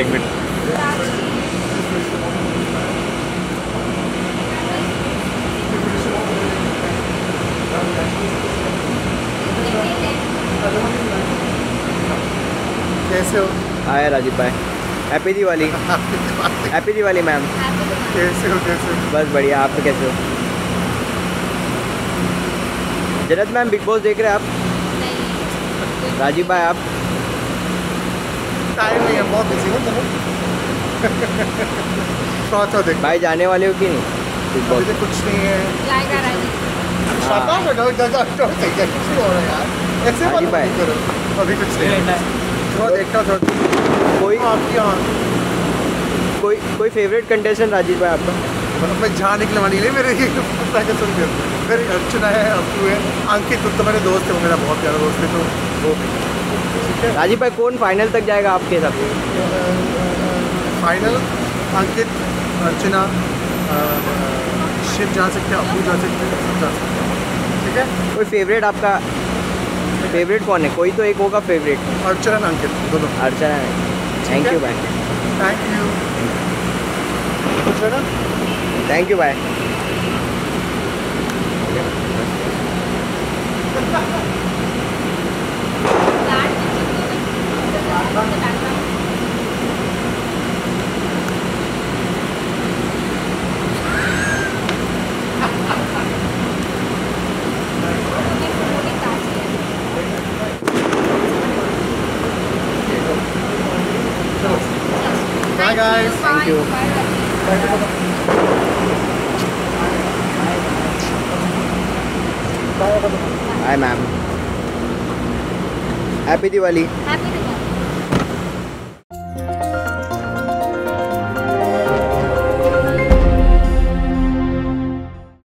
एक मिनट कैसे हो? हाय राजीव भाई, happy Diwali. Happy Diwali ma'am. कैसे हो? कैसे? बस बढ़िया, आप तो कैसे हो? जन्नत मैम, बिग बॉस देख रहे हैं आप? राजीव भाई आप? टाइम नहीं है, बहुत बिजी हो तुम। देख भाई, जाने वाले हो कि नहीं? मुझे कुछ नहीं है, जाएगा यार। ऐसे भाई करो, अभी कुछ नहीं देखता था। कोई आपकी कोई फेवरेट कंटेस्टेंट राजीव भाई आपका? मतलब मैं जहाँ निकलवा नहीं, मेरे मेरी अर्चना है, अप्पू है, अंकित, तो मेरे दोस्त है, वो मेरा बहुत प्यारा दोस्त है। तो वो राजीव भाई, कौन फाइनल तक जाएगा आपके हिसाब से? फाइनल अंकित, अर्चना, शिव जा सकते हैं, अबू जा सकते हैं, सब जा सकते हैं। ठीक है, कोई फेवरेट आपका? फेवरेट कौन है? कोई तो एक होगा फेवरेट। अर्चना और अंकित दोनों। अर्चना है। थैंक यू भाई। Thank you. Archana, thank you भाई। Bye guys, thank you. Bye ma'am. Happy Diwali.